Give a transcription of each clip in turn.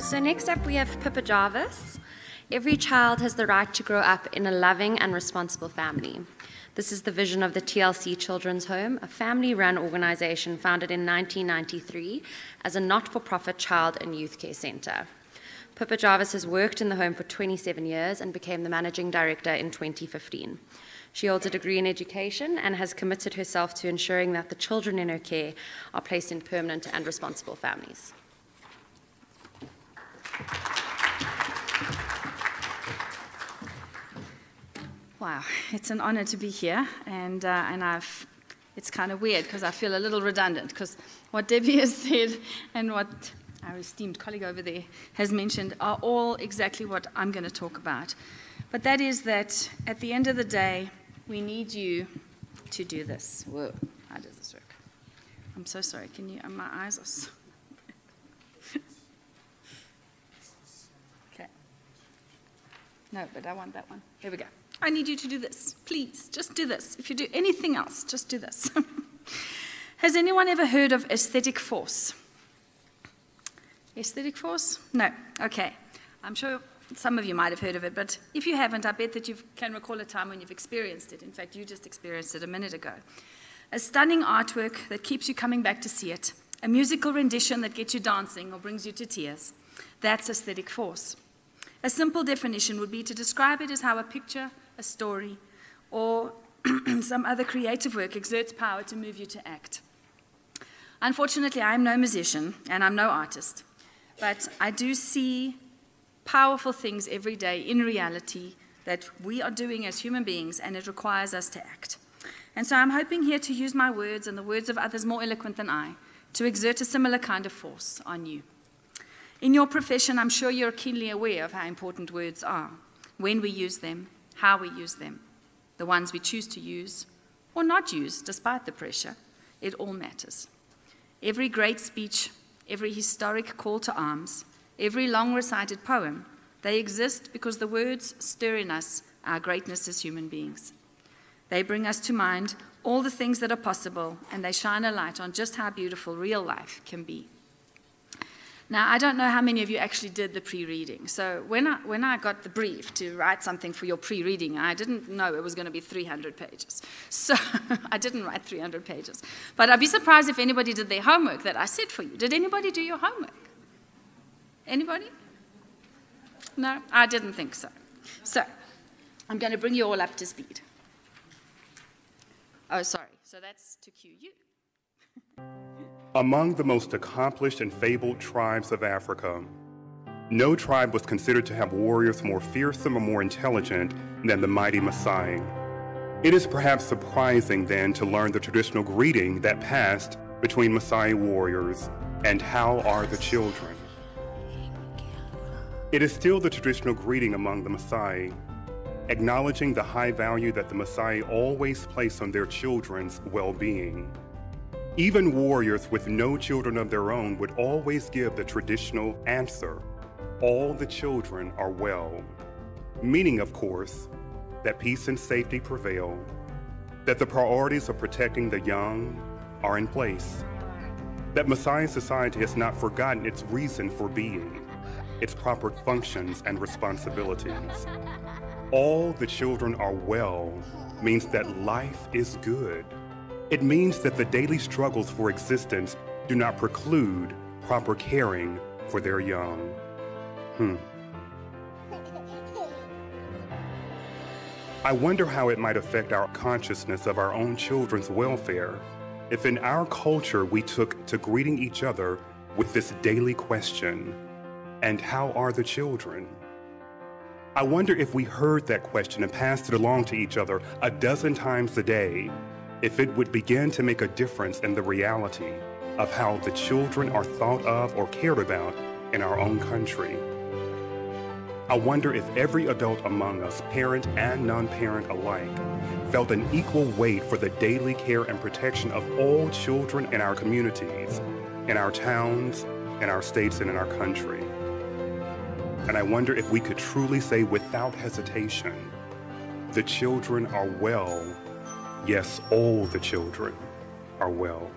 So next up we have Pippa Jarvis. Every child has the right to grow up in a loving and responsible family. This is the vision of the TLC Children's Home, a family-run organization founded in 1993 as a not-for-profit child and youth care center. Pippa Jarvis has worked in the home for 27 years and became the managing director in 2015. She holds a degree in education and has committed herself to ensuring that the children in her care are placed in permanent and responsible families. Wow, it's an honor to be here, and it's kind of weird because I feel a little redundant because what Debbie has said and what our esteemed colleague over there has mentioned are all exactly what I'm going to talk about. But that is that at the end of the day, we need you to do this. Whoa, how does this work? I'm so sorry, can you, my eyes are so... Okay. No, but I want that one. There we go. I need you to do this. Please, just do this. If you do anything else, just do this. Has anyone ever heard of aesthetic force? Aesthetic force? No. Okay. I'm sure some of you might have heard of it, but if you haven't, I bet that you can recall a time when you've experienced it. In fact, you just experienced it a minute ago. A stunning artwork that keeps you coming back to see it. A musical rendition that gets you dancing or brings you to tears. That's aesthetic force. A simple definition would be to describe it as how a picture, a story, or some other creative work exerts power to move you to act. Unfortunately, I am no musician and I'm no artist, but I do see powerful things every day in reality that we are doing as human beings, and it requires us to act. And so I'm hoping here to use my words and the words of others more eloquent than I to exert a similar kind of force on you. In your profession, I'm sure you're keenly aware of how important words are, when we use them, how we use them, the ones we choose to use or not use despite the pressure. It all matters. Every great speech, every historic call to arms, every long-recited poem, they exist because the words stir in us our greatness as human beings. They bring us to mind all the things that are possible, and they shine a light on just how beautiful real life can be. Now, I don't know how many of you actually did the pre-reading. So when I got the brief to write something for your pre-reading, I didn't know it was going to be 300 pages. So I didn't write 300 pages. But I'd be surprised if anybody did their homework that I said for you. Did anybody do your homework? Anybody? No, I didn't think so. So I'm going to bring you all up to speed. Oh, sorry. So that's to cue you. Among the most accomplished and fabled tribes of Africa, no tribe was considered to have warriors more fearsome or more intelligent than the mighty Maasai. It is perhaps surprising then to learn the traditional greeting that passed between Maasai warriors and how are the children. It is still the traditional greeting among the Maasai, acknowledging the high value that the Maasai always place on their children's well-being. Even warriors with no children of their own would always give the traditional answer, all the children are well. Meaning, of course, that peace and safety prevail, that the priorities of protecting the young are in place, that Maasai society has not forgotten its reason for being, its proper functions and responsibilities. All the children are well means that life is good. It means that the daily struggles for existence do not preclude proper caring for their young. I wonder how it might affect our consciousness of our own children's welfare if in our culture we took to greeting each other with this daily question, and how are the children? I wonder if we heard that question and passed it along to each other a dozen times a day, if it would begin to make a difference in the reality of how the children are thought of or cared about in our own country. I wonder if every adult among us, parent and non-parent alike, felt an equal weight for the daily care and protection of all children in our communities, in our towns, in our states, and in our country. And I wonder if we could truly say without hesitation, the children are well. Yes, all the children are well.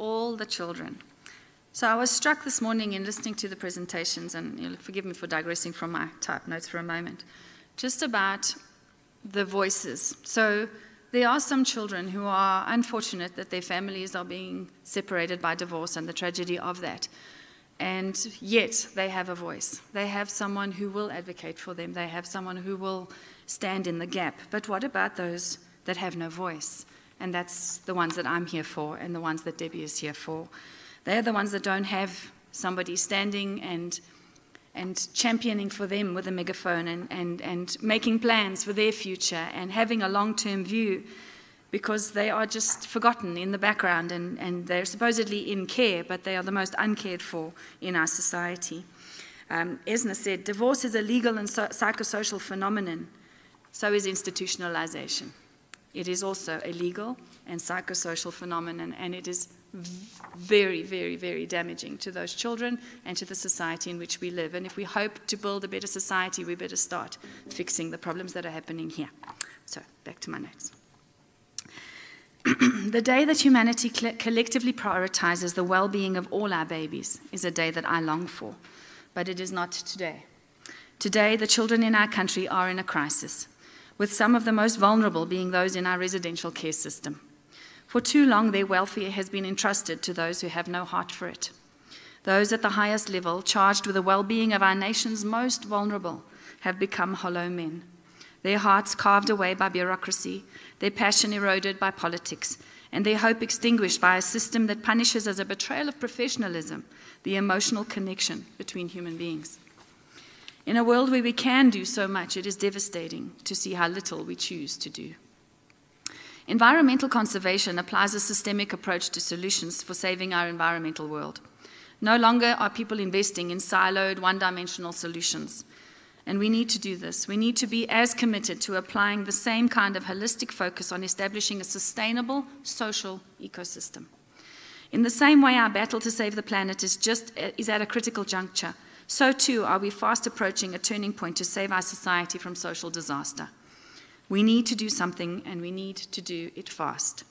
all the children. So I was struck this morning in listening to the presentations, and you'll forgive me for digressing from my type notes for a moment, just about the voices. So there are some children who are unfortunate that their families are being separated by divorce and the tragedy of that. And yet they have a voice. They have someone who will advocate for them. They have someone who will stand in the gap. But what about those that have no voice? And that's the ones that I'm here for and the ones that Debbie is here for. They're the ones that don't have somebody standing and championing for them with a megaphone and making plans for their future and having a long-term view, because they are just forgotten in the background and they're supposedly in care, but they are the most uncared for in our society. Esna said, divorce is a legal and psychosocial phenomenon. So is institutionalization. It is also a legal and psychosocial phenomenon, and it is very, very, very damaging to those children and to the society in which we live. And if we hope to build a better society, we better start fixing the problems that are happening here. So, back to my notes. The day that humanity collectively prioritizes the well-being of all our babies is a day that I long for, but it is not today. Today, the children in our country are in a crisis, with some of the most vulnerable being those in our residential care system. For too long, their welfare has been entrusted to those who have no heart for it. Those at the highest level, charged with the well-being of our nation's most vulnerable, have become hollow men. Their hearts carved away by bureaucracy, their passion eroded by politics, and their hope extinguished by a system that punishes as a betrayal of professionalism the emotional connection between human beings. In a world where we can do so much, it is devastating to see how little we choose to do. Environmental conservation applies a systemic approach to solutions for saving our environmental world. No longer are people investing in siloed, one-dimensional solutions. And we need to do this. We need to be as committed to applying the same kind of holistic focus on establishing a sustainable social ecosystem. In the same way our battle to save the planet is at a critical juncture, so too are we fast approaching a turning point to save our society from social disaster. We need to do something, and we need to do it fast.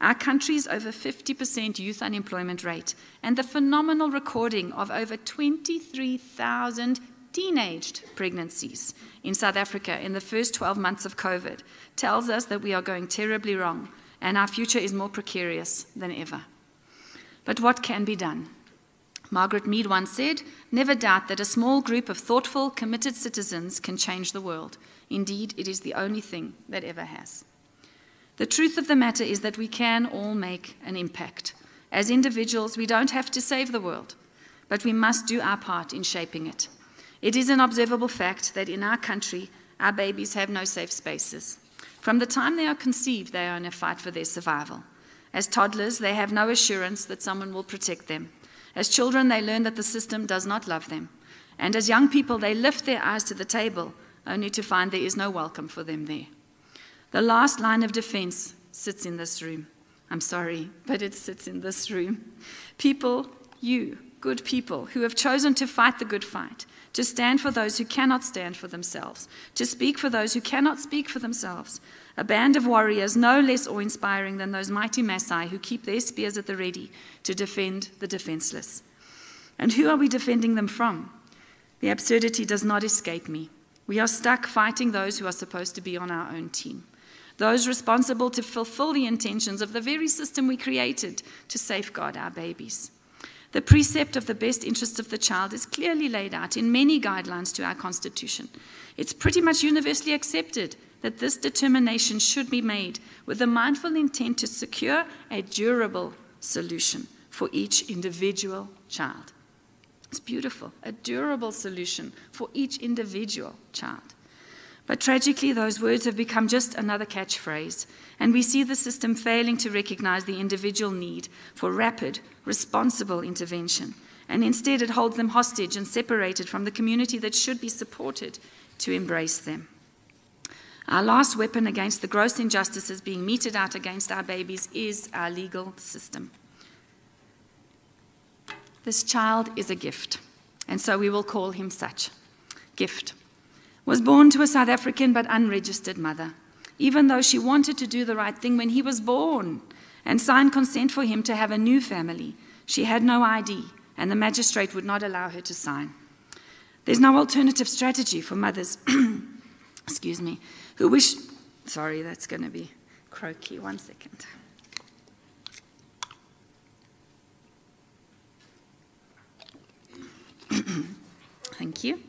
Our country's over 50% youth unemployment rate and the phenomenal recording of over 23,000 teenaged pregnancies in South Africa in the first 12 months of COVID tells us that we are going terribly wrong and our future is more precarious than ever. But what can be done? Margaret Mead once said, "Never doubt that a small group of thoughtful, committed citizens can change the world. Indeed, it is the only thing that ever has." The truth of the matter is that we can all make an impact. As individuals, we don't have to save the world, but we must do our part in shaping it. It is an observable fact that in our country, our babies have no safe spaces. From the time they are conceived, they are in a fight for their survival. As toddlers, they have no assurance that someone will protect them. As children, they learn that the system does not love them. And as young people, they lift their eyes to the table, only to find there is no welcome for them there. The last line of defense sits in this room. I'm sorry, but it sits in this room. People, you, good people, who have chosen to fight the good fight, to stand for those who cannot stand for themselves, to speak for those who cannot speak for themselves. A band of warriors no less awe-inspiring than those mighty Maasai who keep their spears at the ready to defend the defenseless. And who are we defending them from? The absurdity does not escape me. We are stuck fighting those who are supposed to be on our own team, those responsible to fulfill the intentions of the very system we created to safeguard our babies. The precept of the best interests of the child is clearly laid out in many guidelines to our Constitution. It's pretty much universally accepted that this determination should be made with the mindful intent to secure a durable solution for each individual child. It's beautiful, a durable solution for each individual child. But tragically, those words have become just another catchphrase, and we see the system failing to recognize the individual need for rapid, responsible intervention, and instead it holds them hostage and separated from the community that should be supported to embrace them. Our last weapon against the gross injustices being meted out against our babies is our legal system. This child is a gift, and so we will call him such. Gift. Was born to a South African but unregistered mother, even though she wanted to do the right thing when he was born, and signed consent for him to have a new family. She had no ID, and the magistrate would not allow her to sign. There's no alternative strategy for mothers excuse me, who wish... Sorry, that's going to be croaky. 1 second. Thank you.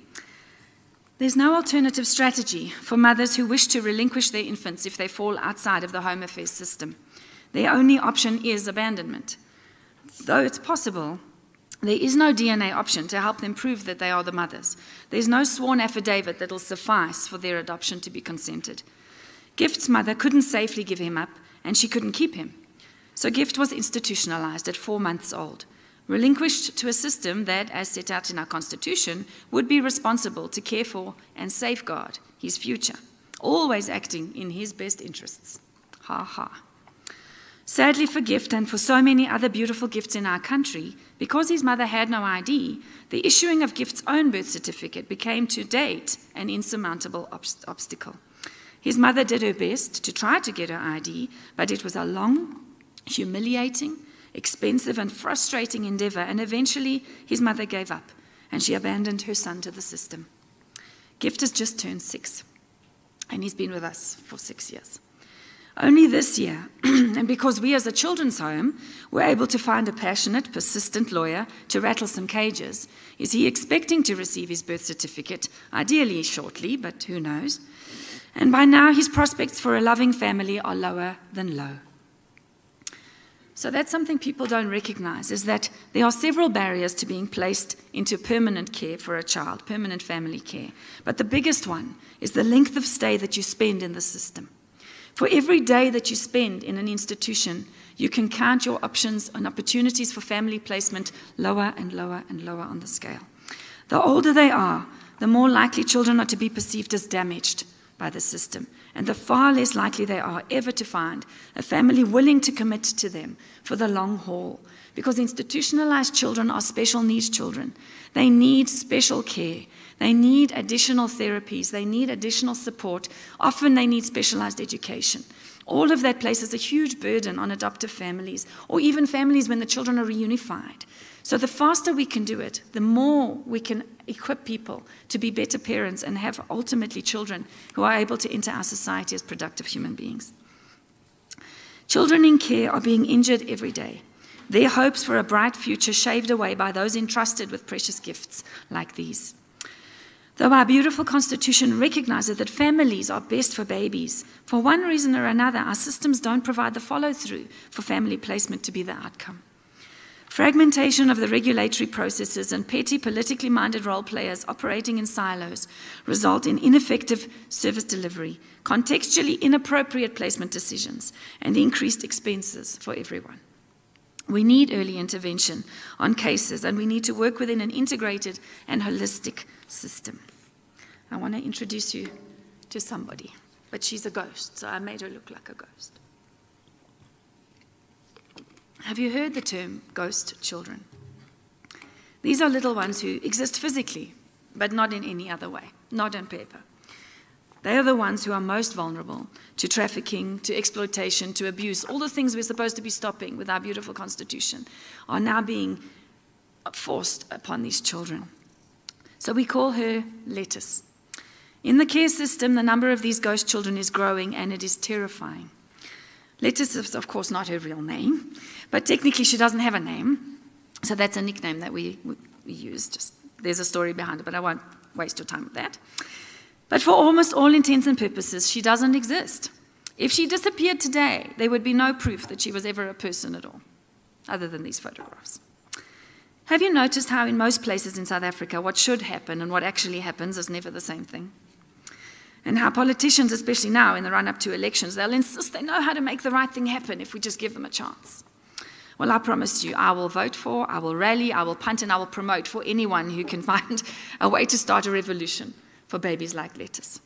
There's no alternative strategy for mothers who wish to relinquish their infants if they fall outside of the home affairs system. Their only option is abandonment. Though it's possible, there is no DNA option to help them prove that they are the mothers. There's no sworn affidavit that will suffice for their adoption to be consented. Gift's mother couldn't safely give him up, and she couldn't keep him. So Gift was institutionalized at 4 months old, relinquished to a system that, as set out in our Constitution, would be responsible to care for and safeguard his future, always acting in his best interests. Ha ha. Sadly for Gift and for so many other beautiful gifts in our country, because his mother had no ID, the issuing of Gift's own birth certificate became to date an insurmountable obstacle. His mother did her best to try to get her ID, but it was a long, humiliating, expensive and frustrating endeavor, and eventually his mother gave up and she abandoned her son to the system. Gift has just turned 6 and he's been with us for 6 years. Only this year, and because we as a children's home were able to find a passionate, persistent lawyer to rattle some cages, is he expecting to receive his birth certificate, ideally shortly, but who knows? And by now his prospects for a loving family are lower than low. So that's something people don't recognize, is that there are several barriers to being placed into permanent care for a child, permanent family care. But the biggest one is the length of stay that you spend in the system. For every day that you spend in an institution, you can count your options and opportunities for family placement lower and lower and lower on the scale. The older they are, the more likely children are to be perceived as damaged by the system, and the far less likely they are ever to find a family willing to commit to them for the long haul, because institutionalized children are special needs children. They need special care. They need additional therapies. They need additional support. Often they need specialized education. All of that places a huge burden on adoptive families, or even families when the children are reunified. So the faster we can do it, the more we can equip people to be better parents and have ultimately children who are able to enter our society as productive human beings. Children in care are being injured every day. Their hopes for a bright future shaved away by those entrusted with precious gifts like these. Though our beautiful Constitution recognizes that families are best for babies, for one reason or another, our systems don't provide the follow-through for family placement to be the outcome. Fragmentation of the regulatory processes and petty politically minded role players operating in silos result in ineffective service delivery, contextually inappropriate placement decisions, and increased expenses for everyone. We need early intervention on cases, and we need to work within an integrated and holistic system. I want to introduce you to somebody, but she's a ghost, so I made her look like a ghost. Have you heard the term ghost children? These are little ones who exist physically, but not in any other way, not on paper. They are the ones who are most vulnerable to trafficking, to exploitation, to abuse. All the things we're supposed to be stopping with our beautiful Constitution are now being forced upon these children. So we call her Lettice. In the care system, the number of these ghost children is growing, and it is terrifying. Lettice is, of course, not her real name, but technically she doesn't have a name, so that's a nickname that we use. Just, there's a story behind it, but I won't waste your time with that. But for almost all intents and purposes, she doesn't exist. If she disappeared today, there would be no proof that she was ever a person at all, other than these photographs. Have you noticed how in most places in South Africa, what should happen and what actually happens is never the same thing? And how politicians, especially now in the run-up to elections, they'll insist they know how to make the right thing happen if we just give them a chance. Well, I promise you, I will vote for, I will rally, I will punt, and I will promote for anyone who can find a way to start a revolution for babies like Lettice.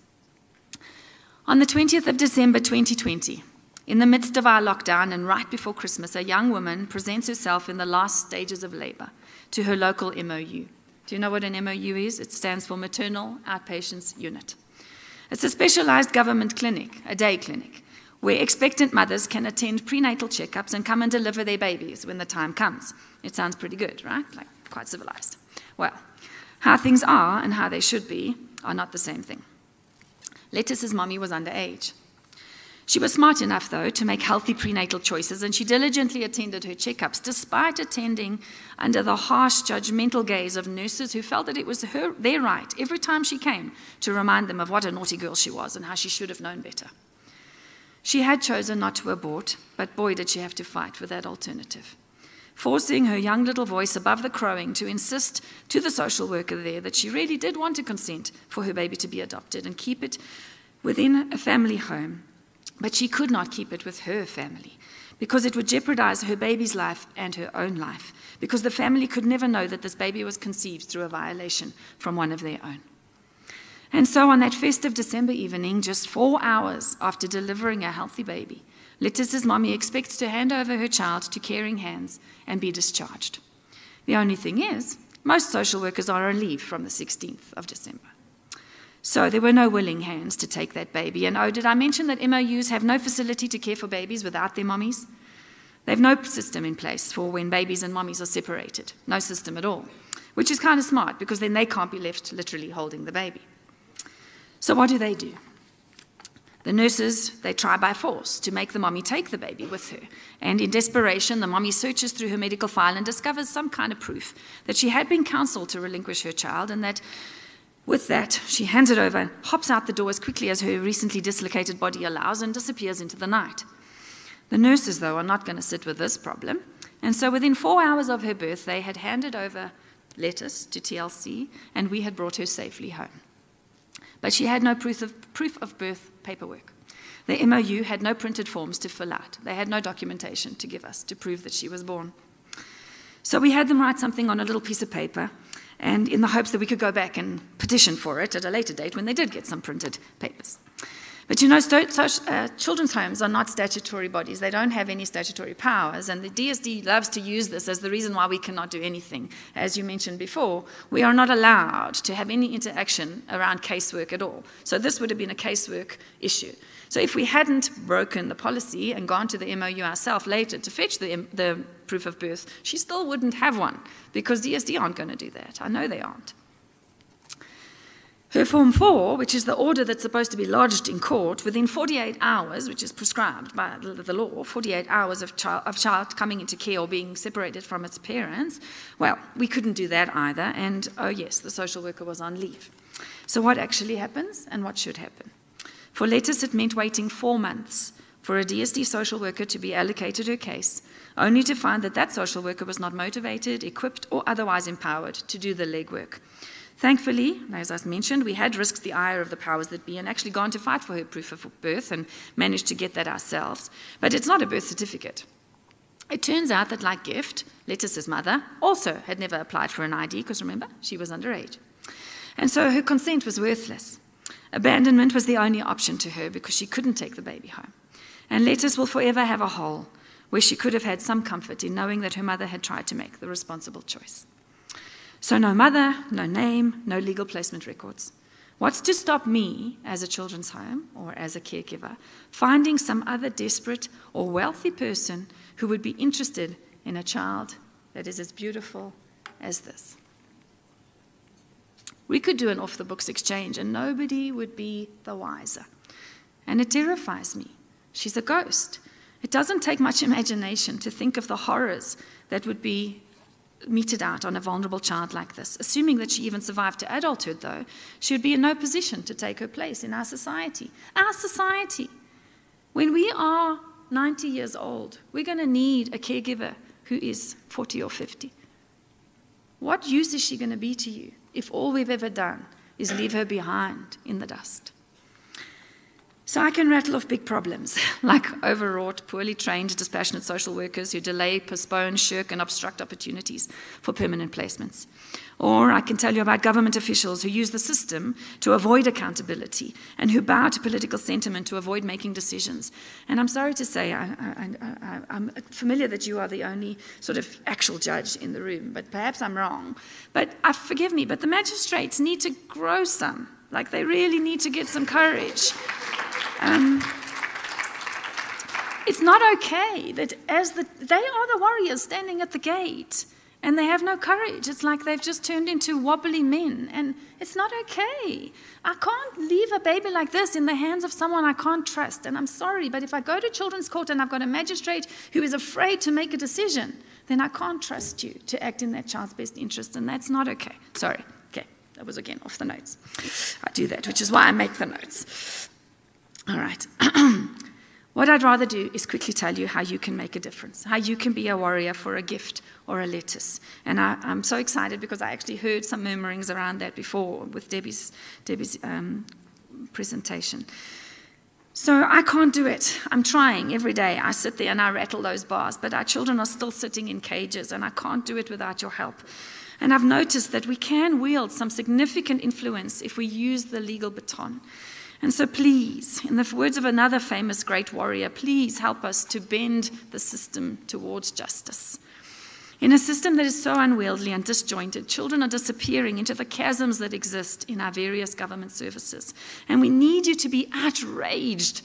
On the 20th of December 2020, in the midst of our lockdown and right before Christmas, a young woman presents herself in the last stages of labour to her local MOU. Do you know what an MOU is? It stands for Maternal Outpatients Unit. It's a specialized government clinic, a day clinic, where expectant mothers can attend prenatal checkups and come and deliver their babies when the time comes. It sounds pretty good, right? Like, quite civilized. Well, how things are and how they should be are not the same thing. Lettice's mommy was underage. She was smart enough, though, to make healthy prenatal choices, and she diligently attended her checkups, despite attending under the harsh, judgmental gaze of nurses who felt that it was their right, every time she came, to remind them of what a naughty girl she was and how she should have known better. She had chosen not to abort, but boy, did she have to fight with that alternative, forcing her young little voice above the crowing to insist to the social worker there that she really did want to consent for her baby to be adopted and keep it within a family home. But she could not keep it with her family, because it would jeopardize her baby's life and her own life, because the family could never know that this baby was conceived through a violation from one of their own. And so on that festive December evening, just 4 hours after delivering a healthy baby, Lettice's mommy expects to hand over her child to caring hands and be discharged. The only thing is, most social workers are on leave from the 16th of December. So there were no willing hands to take that baby. And oh, did I mention that MOUs have no facility to care for babies without their mommies? They have no system in place for when babies and mommies are separated. No system at all, which is kind of smart, because then they can't be left literally holding the baby. So what do? The nurses, they try by force to make the mommy take the baby with her. And in desperation, the mommy searches through her medical file and discovers some kind of proof that she had been counseled to relinquish her child, and that with that, she hands it over and hops out the door as quickly as her recently dislocated body allows and disappears into the night. The nurses, though, are not going to sit with this problem. And so within 4 hours of her birth, they had handed over Lettice to TLC, and we had brought her safely home. But she had no proof of birth paperwork. The MOU had no printed forms to fill out. They had no documentation to give us to prove that she was born. So we had them write something on a little piece of paper, and in the hopes that we could go back and petition for it at a later date when they did get some printed papers. But you know, children's homes are not statutory bodies. They don't have any statutory powers, and the DSD loves to use this as the reason why we cannot do anything. As you mentioned before, we are not allowed to have any interaction around casework at all. So this would have been a casework issue. So if we hadn't broken the policy and gone to the MOU ourselves later to fetch the proof of birth, she still wouldn't have one, because DSD aren't going to do that. I know they aren't. Her Form 4, which is the order that's supposed to be lodged in court within 48 hours, which is prescribed by the law, 48 hours of child coming into care or being separated from its parents, well, we couldn't do that either, and oh yes, the social worker was on leave. So what actually happens and what should happen? For Lettice, it meant waiting 4 months for a DSD social worker to be allocated her case, only to find that that social worker was not motivated, equipped, or otherwise empowered to do the legwork. Thankfully, as I mentioned, we had risked the ire of the powers that be and actually gone to fight for her proof of birth and managed to get that ourselves. But it's not a birth certificate. It turns out that, like Gift, Lettice's mother also had never applied for an ID, because remember, she was underage. And so her consent was worthless. Abandonment was the only option to her, because she couldn't take the baby home. And Lettice will forever have a hole where she could have had some comfort in knowing that her mother had tried to make the responsible choice. So no mother, no name, no legal placement records. What's to stop me, as a children's home or as a caregiver, finding some other desperate or wealthy person who would be interested in a child that is as beautiful as this? We could do an off-the-books exchange and nobody would be the wiser. And it terrifies me. She's a ghost. It doesn't take much imagination to think of the horrors that would be meted out on a vulnerable child like this. Assuming that she even survived to adulthood, though, she would be in no position to take her place in our society. Our society! When we are 90 years old, we're going to need a caregiver who is 40 or 50. What use is she going to be to you if all we've ever done is leave her behind in the dust? So I can rattle off big problems, like overwrought, poorly trained, dispassionate social workers who delay, postpone, shirk, and obstruct opportunities for permanent placements. Or I can tell you about government officials who use the system to avoid accountability and who bow to political sentiment to avoid making decisions. And I'm sorry to say, I'm familiar that you are the only sort of actual judge in the room, but perhaps I'm wrong. But forgive me, but the magistrates need to grow some. Like, they really need to get some courage. It's not okay that they are the warriors standing at the gate and they have no courage. It's like they've just turned into wobbly men, and it's not okay. I can't leave a baby like this in the hands of someone I can't trust, and I'm sorry, but if I go to children's court and I've got a magistrate who is afraid to make a decision, then I can't trust you to act in that child's best interest, and that's not okay. Sorry. Okay, that was again off the notes. I do that, which is why I make the notes. All right. What I'd rather do is quickly tell you how you can make a difference, how you can be a warrior for a gift or a lettice. And I'm so excited because I actually heard some murmurings around that before with Debbie's presentation. So I can't do it. I'm trying every day. I sit there and I rattle those bars, but our children are still sitting in cages, and I can't do it without your help. And I've noticed that we can wield some significant influence if we use the legal baton. And so please, in the words of another famous great warrior, please help us to bend the system towards justice. In a system that is so unwieldy and disjointed, children are disappearing into the chasms that exist in our various government services. And we need you to be outraged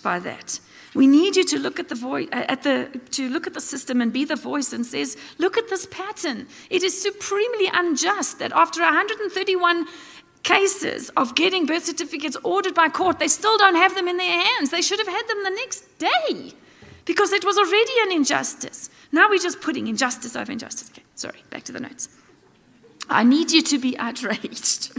by that. We need you to look at the system and be the voice and says, look at this pattern. It is supremely unjust that after 131 cases of getting birth certificates ordered by court, they still don't have them in their hands. They should have had them the next day because it was already an injustice. Now we're just putting injustice over injustice. Okay, sorry, back to the notes. I need you to be outraged.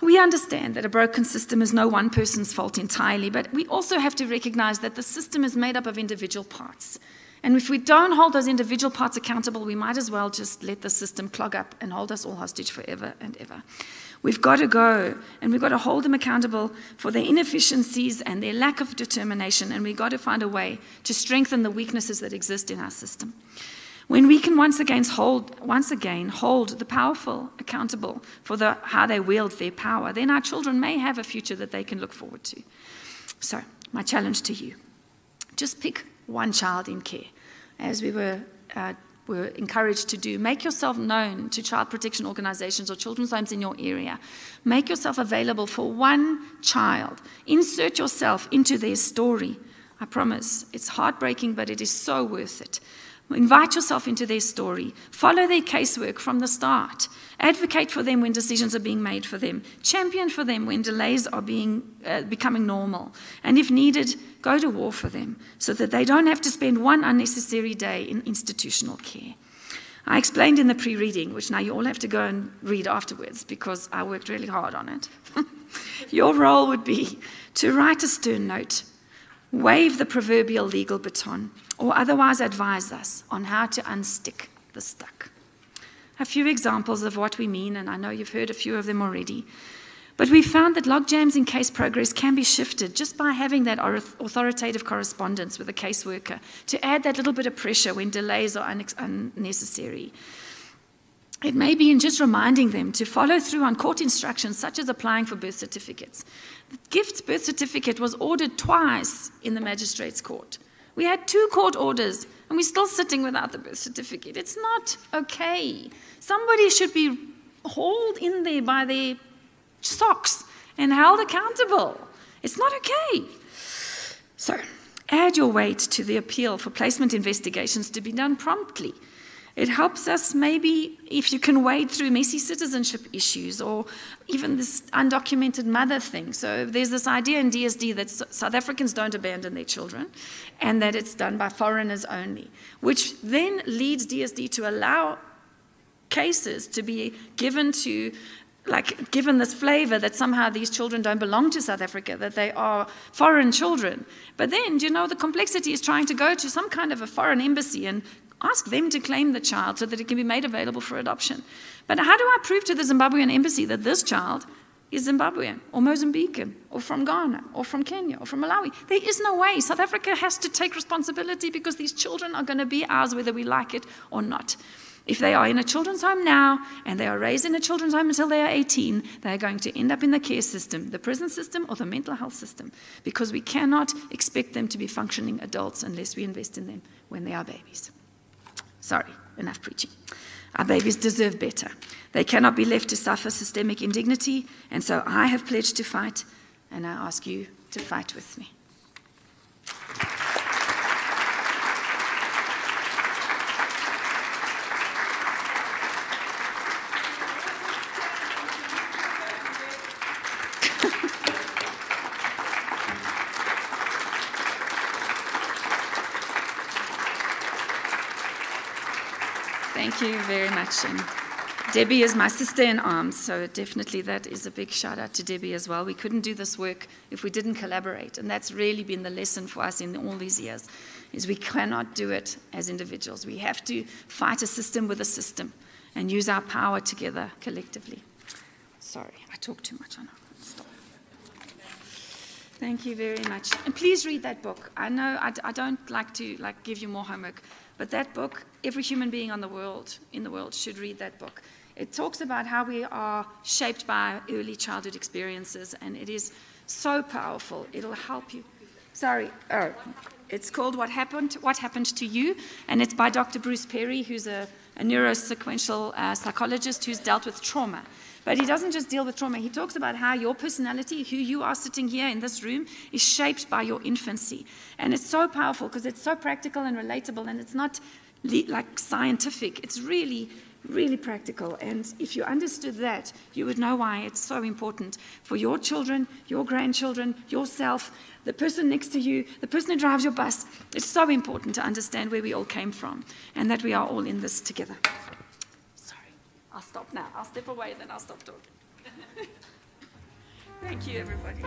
We understand that a broken system is no one person's fault entirely, but we also have to recognize that the system is made up of individual parts. And if we don't hold those individual parts accountable, we might as well just let the system clog up and hold us all hostage forever and ever. We've got to go, and we've got to hold them accountable for their inefficiencies and their lack of determination, and we've got to find a way to strengthen the weaknesses that exist in our system. When we can once again hold the powerful accountable for how they wield their power, then our children may have a future that they can look forward to. So, my challenge to you, just pick one child in care. As we were encouraged to do, make yourself known to child protection organizations or children's homes in your area. Make yourself available for one child. Insert yourself into their story. I promise, it's heartbreaking, but it is so worth it. Invite yourself into their story. Follow their casework from the start. Advocate for them when decisions are being made for them. Champion for them when delays are becoming normal. And if needed, go to war for them so that they don't have to spend one unnecessary day in institutional care. I explained in the pre-reading, which now you all have to go and read afterwards because I worked really hard on it. Your role would be to write a stern note, wave the proverbial legal baton, or otherwise advise us on how to unstick the stuck. A few examples of what we mean, and I know you've heard a few of them already, but we found that log jams in case progress can be shifted just by having that authoritative correspondence with a caseworker to add that little bit of pressure when delays are unnecessary. It may be in just reminding them to follow through on court instructions such as applying for birth certificates. The Gift's birth certificate was ordered twice in the magistrate's court. We had 2 court orders, and we're still sitting without the birth certificate. It's not okay. Somebody should be hauled in there by their socks and held accountable. It's not okay. So, add your weight to the appeal for placement investigations to be done promptly. It helps us maybe if you can wade through messy citizenship issues or even this undocumented mother thing. So there's this idea in DSD that South Africans don't abandon their children and that it's done by foreigners only, which then leads DSD to allow cases to be given this flavor that somehow these children don't belong to South Africa, that they are foreign children. But then, do you know, the complexity is trying to go to some kind of a foreign embassy and ask them to claim the child so that it can be made available for adoption. But how do I prove to the Zimbabwean embassy that this child is Zimbabwean or Mozambican or from Ghana or from Kenya or from Malawi? There is no way. South Africa has to take responsibility because these children are going to be ours whether we like it or not. If they are in a children's home now and they are raised in a children's home until they are 18, they are going to end up in the care system, the prison system, or the mental health system, because we cannot expect them to be functioning adults unless we invest in them when they are babies. Sorry, enough preaching. Our babies deserve better. They cannot be left to suffer systemic indignity, and so I have pledged to fight, and I ask you to fight with me. Thank you very much. And Debbie is my sister in arms, so definitely that is a big shout out to Debbie as well. We couldn't do this work if we didn't collaborate, and that's really been the lesson for us in all these years, is we cannot do it as individuals. We have to fight a system with a system and use our power together collectively. Sorry, I talk too much. I know. Stop. Thank you very much. And please read that book. I know I don't like to give you more homework, but that book, every human being on the world, in the world, should read that book. It talks about how we are shaped by early childhood experiences, and it is so powerful. It'll help you. Sorry. Oh, it's called What Happened to You? And it's by Dr. Bruce Perry, who's a neurosequential psychologist who's dealt with trauma. But he doesn't just deal with trauma. He talks about how your personality, who you are sitting here in this room, is shaped by your infancy. And it's so powerful because it's so practical and relatable, and it's not like scientific. It's really, really practical. And if you understood that, you would know why it's so important for your children, your grandchildren, yourself, the person next to you, the person who drives your bus. It's so important to understand where we all came from and that we are all in this together. Sorry, I'll stop now. I'll step away, then I'll stop talking. Thank you, everybody.